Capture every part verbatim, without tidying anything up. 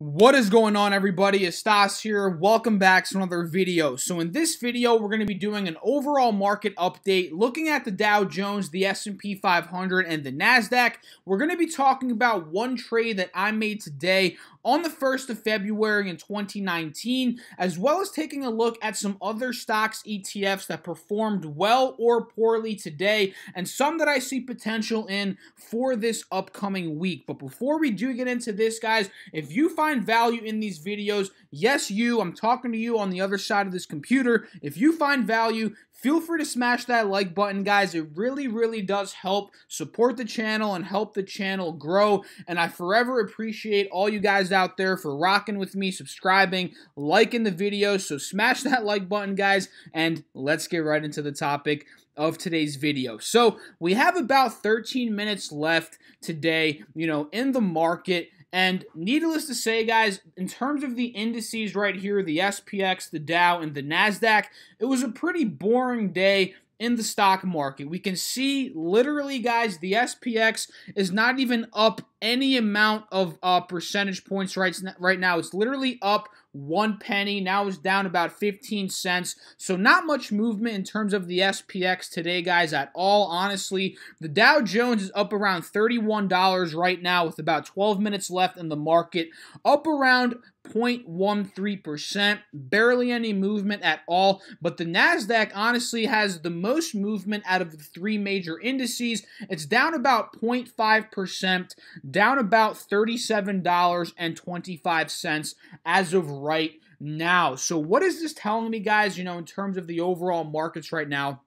What is going on, everybody? Estas here. Welcome back to another video. So in this video, we're going to be doing an overall market update, looking at the Dow Jones, the S and P five hundred, and the NASDAQ. We're going to be talking about one trade that I made today on the first of February in twenty nineteen, as well as taking a look at some other stocks, E T Fs that performed well or poorly today, and some that I see potential in for this upcoming week. But before we do get into this, guys, if you find value in these videos, yes, you, I'm talking to you on the other side of this computer. If you find value, feel free to smash that like button, guys. It really, really does help support the channel and help the channel grow. And I forever appreciate all you guys out there for rocking with me, subscribing, liking the video. So smash that like button, guys, and let's get right into the topic of today's video. So we have about thirteen minutes left today, you know, in the market. And needless to say, guys, in terms of the indices right here, the S P X, the Dow, and the NASDAQ, it was a pretty boring day in the stock market. We can see literally, guys, the S P X is not even up any amount of uh, percentage points right, right now. It's literally up one penny. Now it's down about fifteen cents. So not much movement in terms of the S P X today, guys, at all. Honestly, the Dow Jones is up around thirty-one dollars right now with about twelve minutes left in the market, up around zero point one three percent, barely any movement at all. But the NASDAQ honestly has the most movement out of the three major indices. It's down about zero point five percent, down about thirty-seven dollars and twenty-five cents as of right now. So what is this telling me, guys, you know, in terms of the overall markets right now?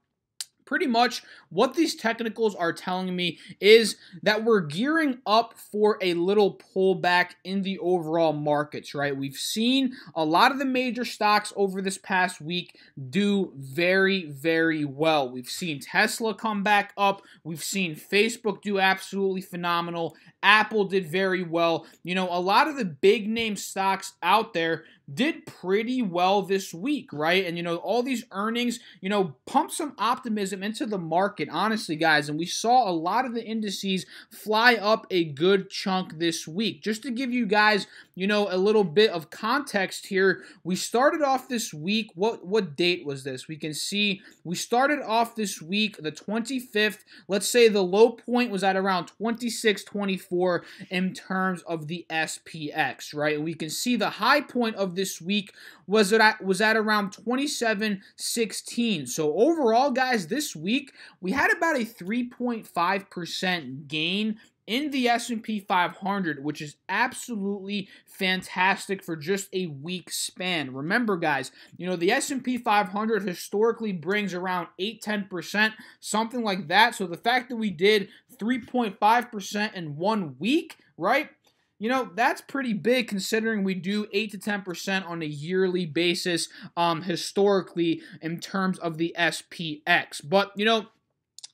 Pretty much what these technicals are telling me is that we're gearing up for a little pullback in the overall markets, right? We've seen a lot of the major stocks over this past week do very, very well. We've seen Tesla come back up. We've seen Facebook do absolutely phenomenal. Apple did very well. You know, a lot of the big name stocks out there did pretty well this week, right? And, you know, all these earnings, you know, pump some optimism into the market, honestly, guys. And we saw a lot of the indices fly up a good chunk this week. Just to give you guys, you know, a little bit of context here, we started off this week, what, what date was this? We can see we started off this week, the twenty-fifth. Let's say the low point was at around twenty-six twenty-four in terms of the S P X, right? And we can see the high point of this week was at, was at around twenty-seven sixteen. So overall, guys, this week we had about a three point five percent gain in the S and P five hundred, which is absolutely fantastic for just a week span. Remember, guys, you know, the S and P five hundred historically brings around eight to ten percent, something like that. So the fact that we did three point five percent in one week, right? You know, that's pretty big considering we do eight to ten percent on a yearly basis um, historically in terms of the S P X. But, you know,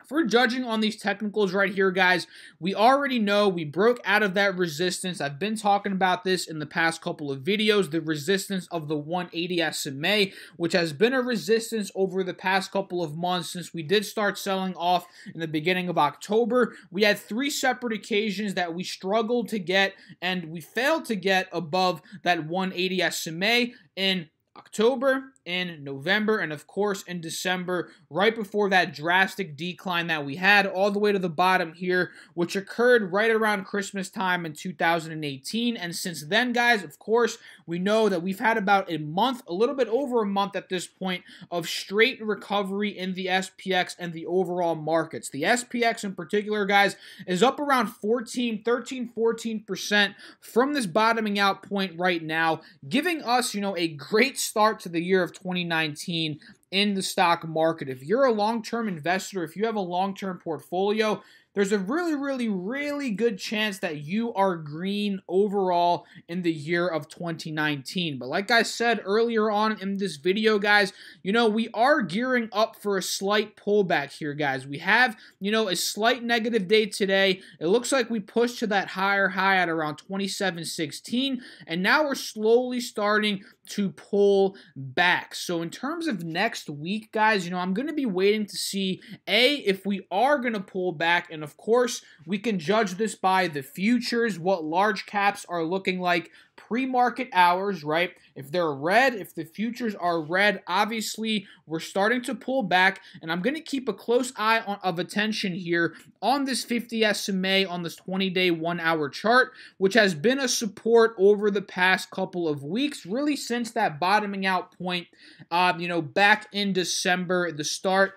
if we're judging on these technicals right here, guys, we already know we broke out of that resistance. I've been talking about this in the past couple of videos, the resistance of the one eighty S M A, which has been a resistance over the past couple of months since we did start selling off in the beginning of October. We had three separate occasions that we struggled to get, and we failed to get above that one eighty S M A in October, in November, and of course in December, right before that drastic decline that we had all the way to the bottom here, which occurred right around Christmas time in two thousand eighteen. And since then, guys, of course, we know that we've had about a month, a little bit over a month at this point, of straight recovery in the S P X and the overall markets. The S P X in particular, guys, is up around fourteen, thirteen, fourteen percent from this bottoming out point right now, giving us, you know, a great start to the year of twenty nineteen in the stock market. If you're a long-term investor, if you have a long-term portfolio, there's a really, really, really good chance that you are green overall in the year of twenty nineteen. But like I said earlier on in this video, guys, you know, we are gearing up for a slight pullback here, guys. We have, you know, a slight negative day today. It looks like we pushed to that higher high at around twenty-seven sixteen, and now we're slowly starting to pull back. So in terms of next week, guys, you know, I'm going to be waiting to see, A, if we are going to pull back, and of course, we can judge this by the futures, what large caps are looking like pre-market hours, right? If they're red, if the futures are red, obviously we're starting to pull back, and I'm going to keep a close eye on, of attention here on this fifty S M A on this twenty-day one-hour chart, which has been a support over the past couple of weeks, really since that bottoming out point, um, you know, back in December, the start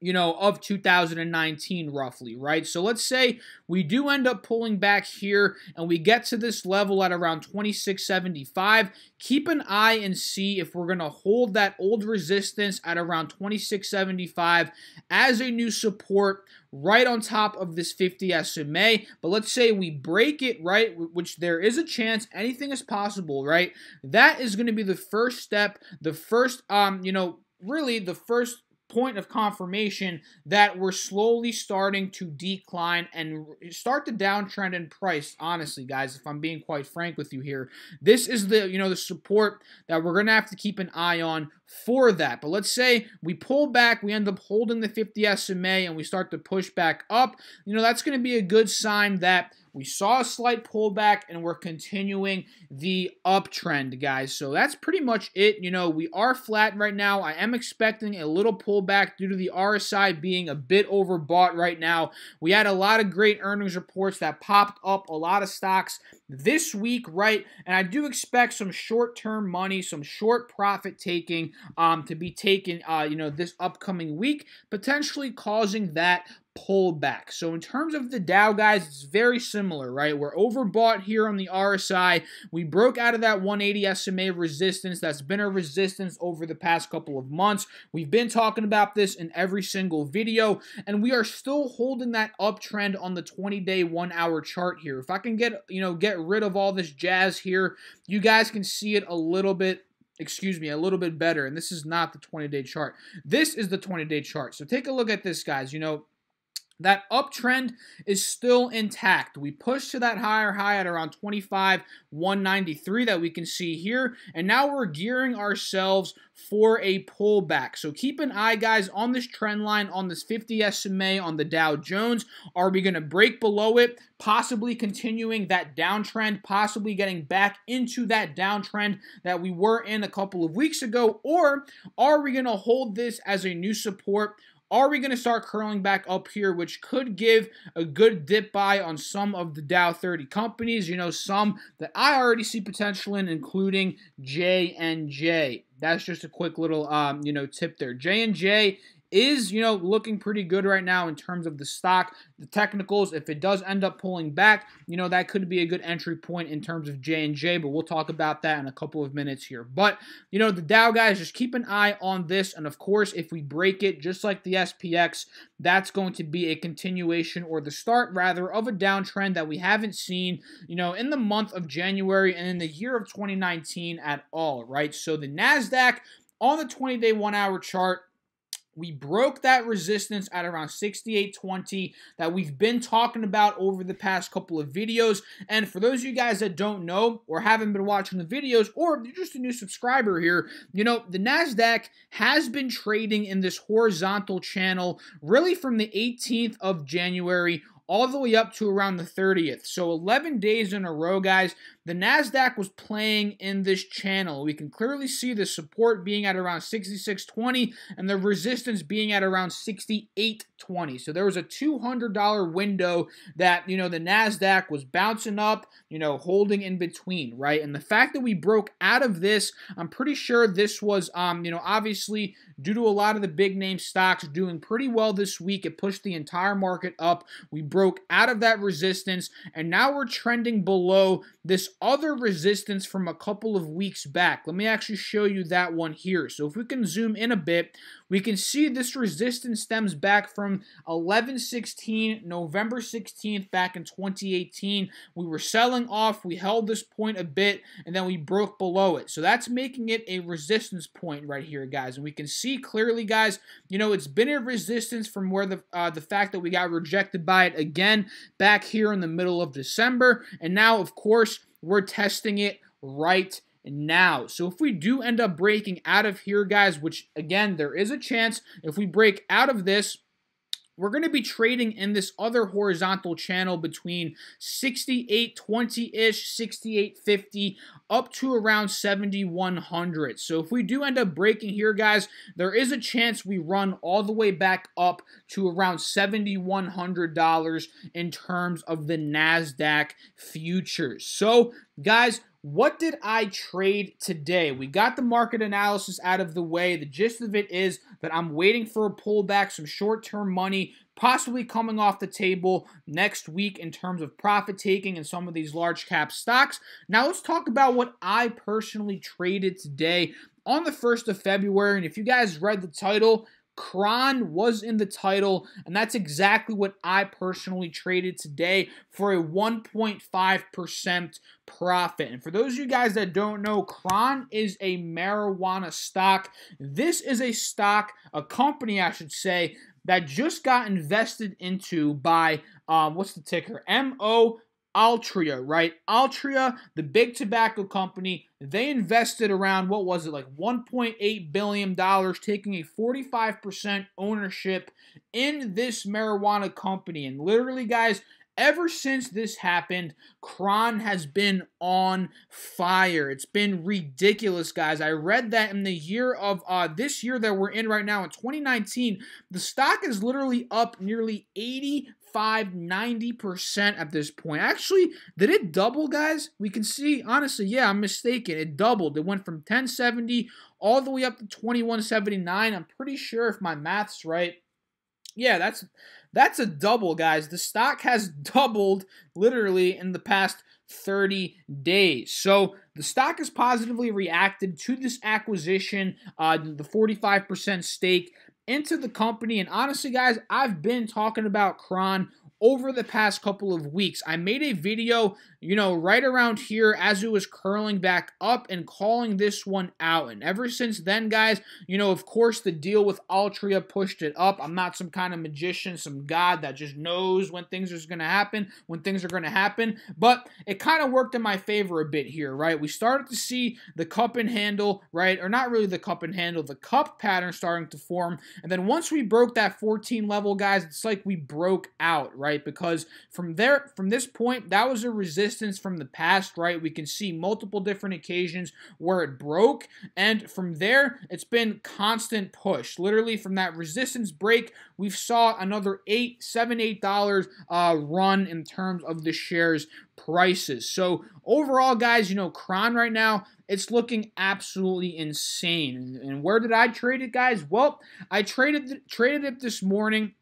you know, of two thousand nineteen roughly, right? So let's say we do end up pulling back here and we get to this level at around twenty-six seventy-five. Keep an eye and see if we're going to hold that old resistance at around twenty-six seventy-five as a new support right on top of this fifty S M A. But let's say we break it, right, which there is a chance, anything is possible, right? That is going to be the first step, the first, um, you know, really the first point of confirmation that we're slowly starting to decline and start the downtrend in price. Honestly, guys, if I'm being quite frank with you here, this is the, you know, the support that we're going to have to keep an eye on for that. But let's say we pull back, we end up holding the fifty S M A and we start to push back up. You know, that's going to be a good sign that we saw a slight pullback and we're continuing the uptrend, guys. So that's pretty much it. You know, we are flat right now. I am expecting a little pullback due to the R S I being a bit overbought right now. We had a lot of great earnings reports that popped up, a lot of stocks this week, right? And I do expect some short-term money, some short profit taking um, to be taken, uh, you know, this upcoming week, potentially causing that pullback. So in terms of the Dow, guys, it's very similar, right? We're overbought here on the R S I. We broke out of that one eighty S M A resistance. That's been a resistance over the past couple of months. We've been talking about this in every single video, and we are still holding that uptrend on the twenty-day one-hour chart here. If I can get, you know, get rid of all this jazz here, you guys can see it a little bit excuse me, a little bit better. And this is not the twenty-day chart. This is the twenty-day chart. So take a look at this, guys. You know, that uptrend is still intact. We pushed to that higher high at around twenty-five one ninety-three that we can see here, and now we're gearing ourselves for a pullback. So keep an eye, guys, on this trend line, on this fifty S M A, on the Dow Jones. Are we going to break below it, possibly continuing that downtrend, possibly getting back into that downtrend that we were in a couple of weeks ago, or are we going to hold this as a new support? Are we going to start curling back up here, which could give a good dip buy on some of the Dow thirty companies, you know, some that I already see potential in, including J and J. That's just a quick little, um, you know, tip there. J and J is, you know, looking pretty good right now in terms of the stock, the technicals. If it does end up pulling back, you know, that could be a good entry point in terms of J and J, but we'll talk about that in a couple of minutes here. But, you know, the Dow, guys, just keep an eye on this, and of course, if we break it, just like the S P X, that's going to be a continuation, or the start, rather, of a downtrend that we haven't seen, you know, in the month of January and in the year of twenty nineteen at all, right? So the NASDAQ on the twenty-day one-hour chart, we broke that resistance at around sixty-eight twenty that we've been talking about over the past couple of videos. And for those of you guys that don't know or haven't been watching the videos, or if you're just a new subscriber here, you know, the NASDAQ has been trading in this horizontal channel really from the eighteenth of January all the way up to around the thirtieth. So eleven days in a row, guys, the NASDAQ was playing in this channel. We can clearly see the support being at around sixty-six twenty and the resistance being at around sixty-eight twenty. So there was a two hundred dollar window that, you know, the NASDAQ was bouncing up, you know, holding in between, right? And the fact that we broke out of this, I'm pretty sure this was, um, you know, obviously due to a lot of the big name stocks doing pretty well this week. It pushed the entire market up. We broke out of that resistance, and now we're trending below this other resistance from a couple of weeks back. Let me actually show you that one here. So if we can zoom in a bit, we can see this resistance stems back from eleven sixteen, November sixteenth, back in twenty eighteen. We were selling off, we held this point a bit, and then we broke below it. So that's making it a resistance point right here, guys. And we can see clearly, guys, you know, it's been a resistance from where the, uh, the fact that we got rejected by it again back here in the middle of December. And now, of course, we're testing it right now. Now, so if we do end up breaking out of here, guys, which again, there is a chance, if we break out of this, we're going to be trading in this other horizontal channel between sixty-eight twenty-ish, sixty-eight fifty, up to around seventy-one hundred. So if we do end up breaking here, guys, there is a chance we run all the way back up to around seventy-one hundred dollars in terms of the NASDAQ futures. So, guys, what did I trade today? We got the market analysis out of the way. The gist of it is that I'm waiting for a pullback, some short-term money, possibly coming off the table next week in terms of profit taking in some of these large cap stocks. Now let's talk about what I personally traded today on the first of February. And if you guys read the title, Cron was in the title, and that's exactly what I personally traded today for a one point five percent profit. And for those of you guys that don't know, Cron is a marijuana stock. This is a stock, a company I should say, that just got invested into by, um, what's the ticker? M O Altria, right? Altria, the big tobacco company, they invested around, what was it, like one point eight billion dollars, taking a forty-five percent ownership in this marijuana company. And literally, guys, ever since this happened, Cron has been on fire. It's been ridiculous, guys. I read that in the year of uh, this year that we're in right now, in twenty nineteen, the stock is literally up nearly eighty-five, ninety percent at this point. Actually, did it double, guys? We can see, honestly, yeah, I'm mistaken. It doubled. It went from ten seventy all the way up to twenty-one seventy-nine. I'm pretty sure if my math's right. Yeah, that's that's a double, guys. The stock has doubled literally in the past thirty days. So the stock has positively reacted to this acquisition, uh, the forty-five percent stake into the company. And honestly, guys, I've been talking about Cron over the past couple of weeks. I made a video, you know, right around here as it was curling back up and calling this one out. And ever since then, guys, you know, of course, the deal with Altria pushed it up. I'm not some kind of magician, some god that just knows when things are going to happen, when things are going to happen. But it kind of worked in my favor a bit here, right? We started to see the cup and handle, right? Or not really the cup and handle, the cup pattern starting to form. And then once we broke that fourteen level, guys, it's like we broke out, right? Because from there, from this point, that was a resistance from the past, right? We can see multiple different occasions where it broke, and from there, it's been constant push. Literally, from that resistance break, we've saw another eight, seven, eight dollars uh, run in terms of the shares prices. So overall, guys, you know, Cron right now, it's looking absolutely insane. And where did I trade it, guys? Well, I traded traded it this morning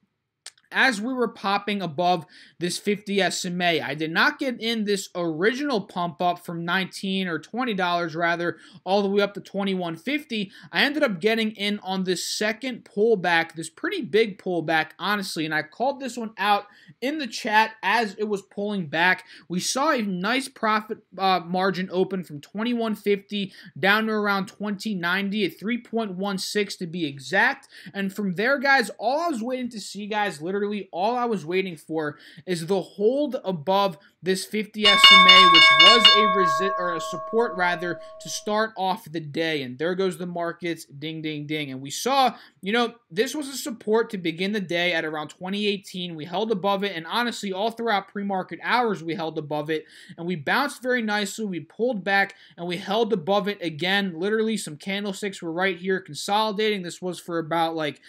as we were popping above this fifty S M A. I did not get in this original pump up from nineteen dollars or twenty dollars rather, all the way up to twenty-one fifty. I ended up getting in on this second pullback, this pretty big pullback, honestly, and I called this one out in the chat as it was pulling back. We saw a nice profit uh, margin open from twenty-one fifty down to around twenty ninety at three point one six to be exact, and from there, guys, all I was waiting to see, guys, literally all I was waiting for is the hold above this fifty S M A, which was a resist or a support rather to start off the day. And there goes the markets, ding, ding, ding. And we saw, you know, this was a support to begin the day at around twenty eighteen. We held above it, and honestly, all throughout pre-market hours, we held above it, and we bounced very nicely. We pulled back, and we held above it again. Literally, some candlesticks were right here consolidating. This was for about like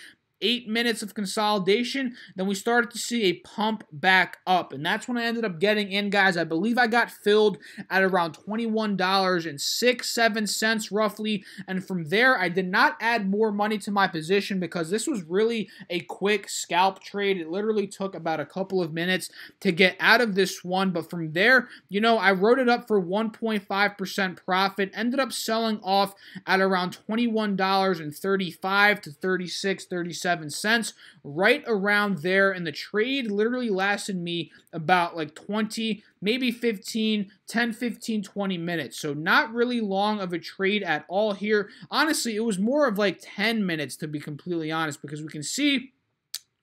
eight minutes of consolidation, then we started to see a pump back up, and that's when I ended up getting in, guys. I believe I got filled at around twenty-one dollars and six, seven cents roughly, and from there, I did not add more money to my position because this was really a quick scalp trade. It literally took about a couple of minutes to get out of this one, but from there, you know, I wrote it up for one point five percent profit, ended up selling off at around twenty-one dollars and thirty-five to thirty-six, thirty-seven cents right around there, and the trade literally lasted me about like twenty, maybe fifteen, ten, fifteen, twenty minutes. So not really long of a trade at all here. Honestly, it was more of like ten minutes to be completely honest, because we can see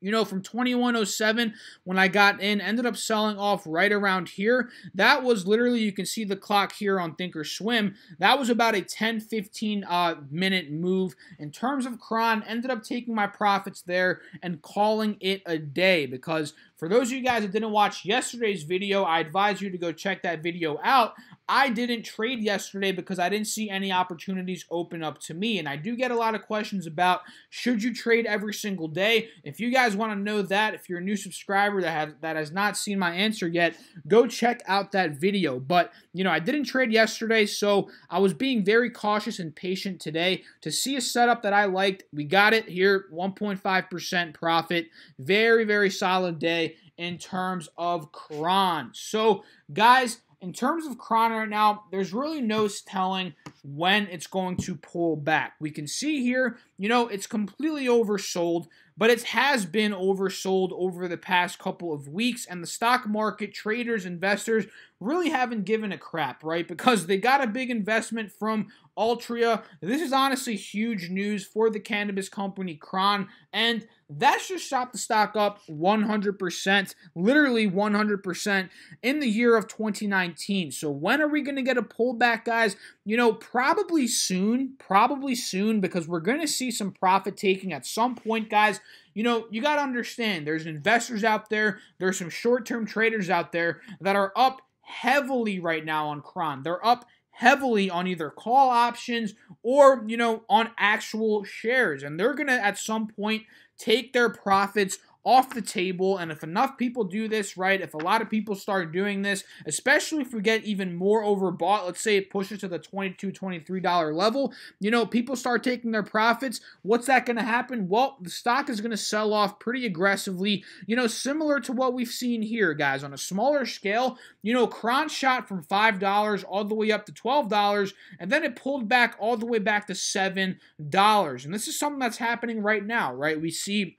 you know, from twenty-one oh seven when I got in, ended up selling off right around here. That was literally, you can see the clock here on Thinkorswim. That was about a ten, fifteen uh, minute move. In terms of Cron, ended up taking my profits there and calling it a day, because for those of you guys that didn't watch yesterday's video, I advise you to go check that video out. I didn't trade yesterday because I didn't see any opportunities open up to me, and I do get a lot of questions about, should you trade every single day? If you guys want to know that, if you're a new subscriber that has, that has not seen my answer yet, go check out that video. But, you know, I didn't trade yesterday, so I was being very cautious and patient today to see a setup that I liked. We got it here, one point five percent profit. Very, very solid day in terms of Cron. So guys, in terms of Cron right now, there's really no telling when it's going to pull back. We can see here, you know, it's completely oversold, but it has been oversold over the past couple of weeks, and the stock market, traders, investors really haven't given a crap, right? Because they got a big investment from Altria. This is honestly huge news for the cannabis company Cron, and that should shot the stock up one hundred percent, literally one hundred percent in the year of twenty nineteen. So when are we going to get a pullback, guys? You know, probably soon, probably soon, because we're going to see some profit taking at some point, guys. You know, you got to understand, there's investors out there, there's some short-term traders out there that are up heavily right now on Cron. They're up heavily on either call options or, you know, on actual shares. And they're going to, at some point, take their profits off the table. And if enough people do this, right, if a lot of people start doing this, especially if we get even more overbought, let's say it pushes to the twenty-two, twenty-three dollar level, you know, people start taking their profits. What's that going to happen? Well, the stock is going to sell off pretty aggressively, you know, similar to what we've seen here, guys, on a smaller scale. You know, Cron shot from five dollars all the way up to twelve dollars, and then it pulled back all the way back to seven dollars. And this is something that's happening right now, right? We see,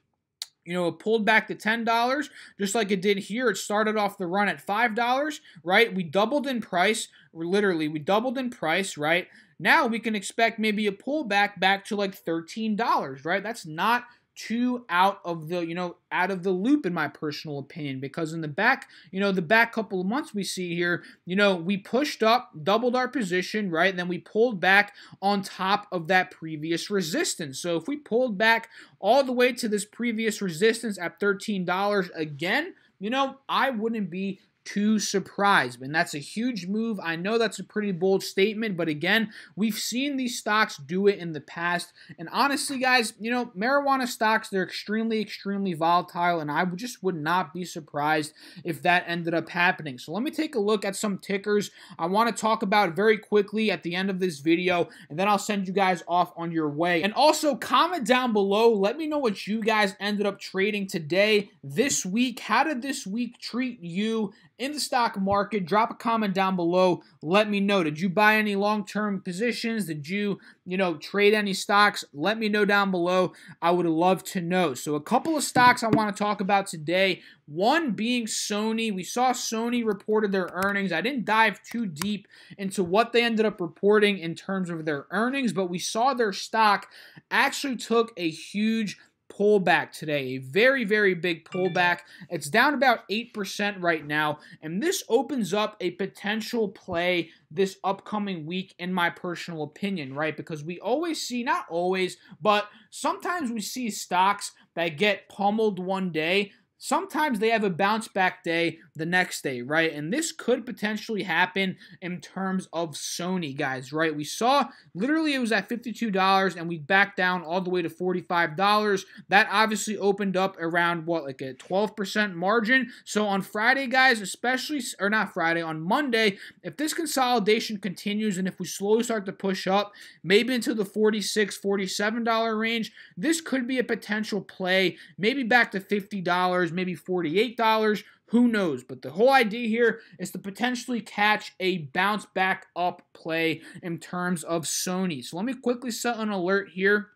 you know, it pulled back to ten dollars, just like it did here. It started off the run at five dollars, right? We doubled in price. We're literally, we doubled in price, right? Now we can expect maybe a pullback back to like thirteen dollars, right? That's not too out of the, you know, out of the loop in my personal opinion, because in the back, you know, the back couple of months we see here, you know, we pushed up, doubled our position, right? And then we pulled back on top of that previous resistance. So if we pulled back all the way to this previous resistance at thirteen dollars again, you know, I wouldn't be too surprised. And that's a huge move. I know that's a pretty bold statement, but again, we've seen these stocks do it in the past. And honestly, guys, you know, marijuana stocks, they're extremely, extremely volatile, and I just would not be surprised if that ended up happening. So let me take a look at some tickers I want to talk about very quickly at the end of this video, and then I'll send you guys off on your way. And also, comment down below, let me know what you guys ended up trading today, this week. How did this week treat you in the stock market? Drop a comment down below. Let me know. Did you buy any long-term positions? Did you, you know, trade any stocks? Let me know down below. I would love to know. So a couple of stocks I want to talk about today. One being Sony. We saw Sony reported their earnings. I didn't dive too deep into what they ended up reporting in terms of their earnings, but we saw their stock actually took a huge pullback today, a very, very big pullback. It's down about eight percent right now, and this opens up a potential play this upcoming week, in my personal opinion, right? Because we always see, not always, but sometimes we see stocks that get pummeled one day. Sometimes they have a bounce back day the next day, right? And this could potentially happen in terms of Sony, guys, right? We saw literally it was at fifty-two dollars and we backed down all the way to forty-five dollars. That obviously opened up around what, like a twelve percent margin. So on Friday, guys, especially, or not Friday, on Monday, if this consolidation continues and if we slowly start to push up, maybe into the forty-six, forty-seven dollar range, this could be a potential play, maybe back to fifty dollars. Maybe forty-eight dollars, who knows? But the whole idea here is to potentially catch a bounce back up play in terms of Sony. So let me quickly set an alert here.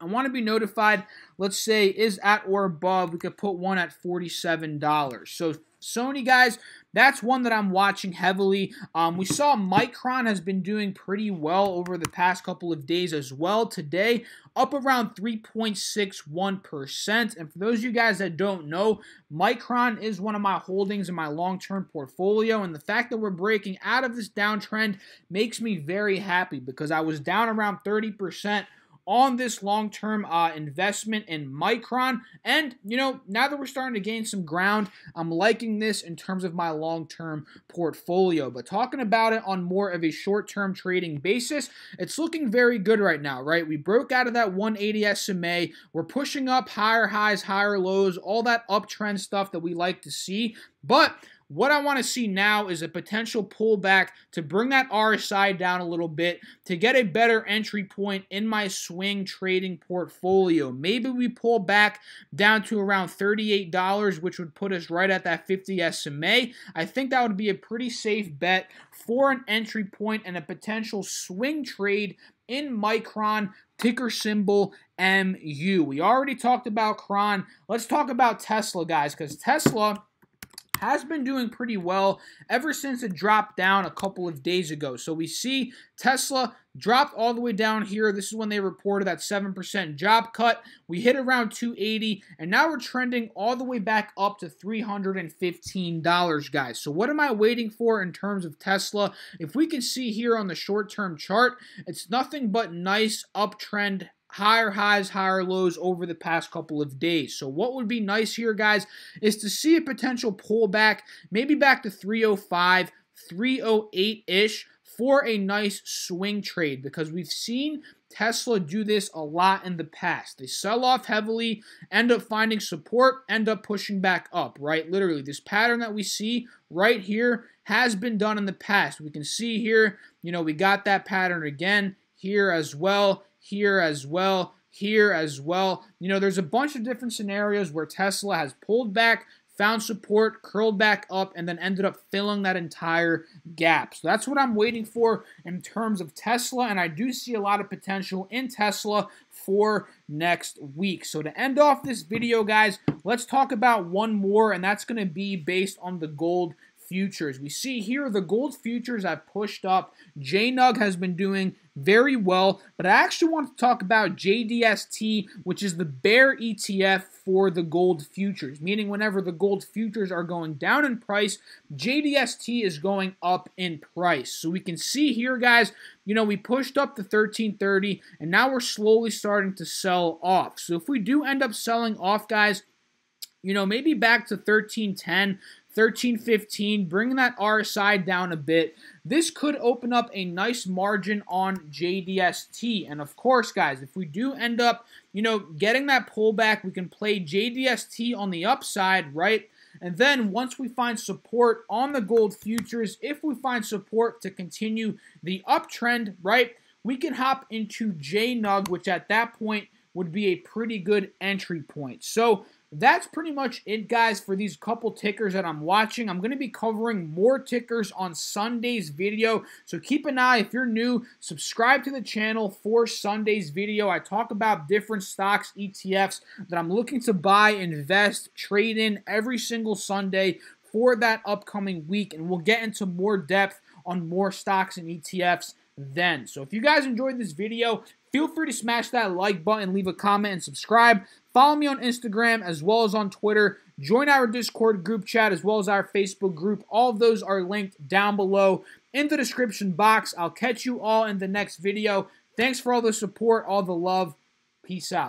I want to be notified, let's say, is at or above. We could put one at forty-seven dollars. So Sony, guys, that's one that I'm watching heavily. Um, we saw Micron has been doing pretty well over the past couple of days as well. Today, up around three point six one percent. And for those of you guys that don't know, Micron is one of my holdings in my long-term portfolio. And the fact that we're breaking out of this downtrend makes me very happy, because I was down around thirty percent on this long-term uh, investment in Micron. And, you know, now that we're starting to gain some ground, I'm liking this in terms of my long-term portfolio. But talking about it on more of a short-term trading basis, it's looking very good right now, right? We broke out of that one eighty S M A. We're pushing up higher highs, higher lows, all that uptrend stuff that we like to see. But what I want to see now is a potential pullback to bring that R S I down a little bit to get a better entry point in my swing trading portfolio. Maybe we pull back down to around thirty-eight dollars, which would put us right at that fifty S M A. I think that would be a pretty safe bet for an entry point and a potential swing trade in Micron, ticker symbol M U. We already talked about Cron. Let's talk about Tesla, guys, because Tesla has been doing pretty well ever since it dropped down a couple of days ago. So we see Tesla dropped all the way down here. This is when they reported that seven percent job cut. We hit around two eighty, and now we're trending all the way back up to three hundred fifteen dollars, guys. So what am I waiting for in terms of Tesla? If we can see here on the short-term chart, it's nothing but nice uptrend, higher highs, higher lows over the past couple of days. So what would be nice here, guys, is to see a potential pullback, maybe back to three oh five, three oh eight-ish for a nice swing trade, because we've seen Tesla do this a lot in the past. They sell off heavily, end up finding support, end up pushing back up, right? Literally, this pattern that we see right here has been done in the past. We can see here, you know, we got that pattern again here as well, here as well, here as well. You know, there's a bunch of different scenarios where Tesla has pulled back, found support, curled back up, and then ended up filling that entire gap. So that's what I'm waiting for in terms of Tesla, and I do see a lot of potential in Tesla for next week. So to end off this video, guys, let's talk about one more, and that's going to be based on the gold futures. We see here the gold futures I've pushed up. J N U G has been doing very well, but I actually want to talk about J D S T, which is the bear E T F for the gold futures, meaning whenever the gold futures are going down in price, J D S T is going up in price. So we can see here, guys, you know, we pushed up to thirteen thirty, and now we're slowly starting to sell off. So if we do end up selling off, guys, you know, maybe back to thirteen ten, thirteen fifteen, bringing that R S I down a bit. This could open up a nice margin on J D S T. And of course, guys, if we do end up, you know, getting that pullback, we can play J D S T on the upside, right? And then once we find support on the gold futures, if we find support to continue the uptrend, right, we can hop into J N U G, which at that point would be a pretty good entry point. So that's pretty much it, guys, for these couple tickers that I'm watching. I'm going to be covering more tickers on Sunday's video, so keep an eye. If you're new, subscribe to the channel for Sunday's video. I talk about different stocks, E T Fs that I'm looking to buy, invest, trade in every single Sunday for that upcoming week, and we'll get into more depth on more stocks and E T Fs then. So if you guys enjoyed this video, feel free to smash that like button, leave a comment, and subscribe. Follow me on Instagram as well as on Twitter. Join our Discord group chat as well as our Facebook group. All of those are linked down below in the description box. I'll catch you all in the next video. Thanks for all the support, all the love. Peace out.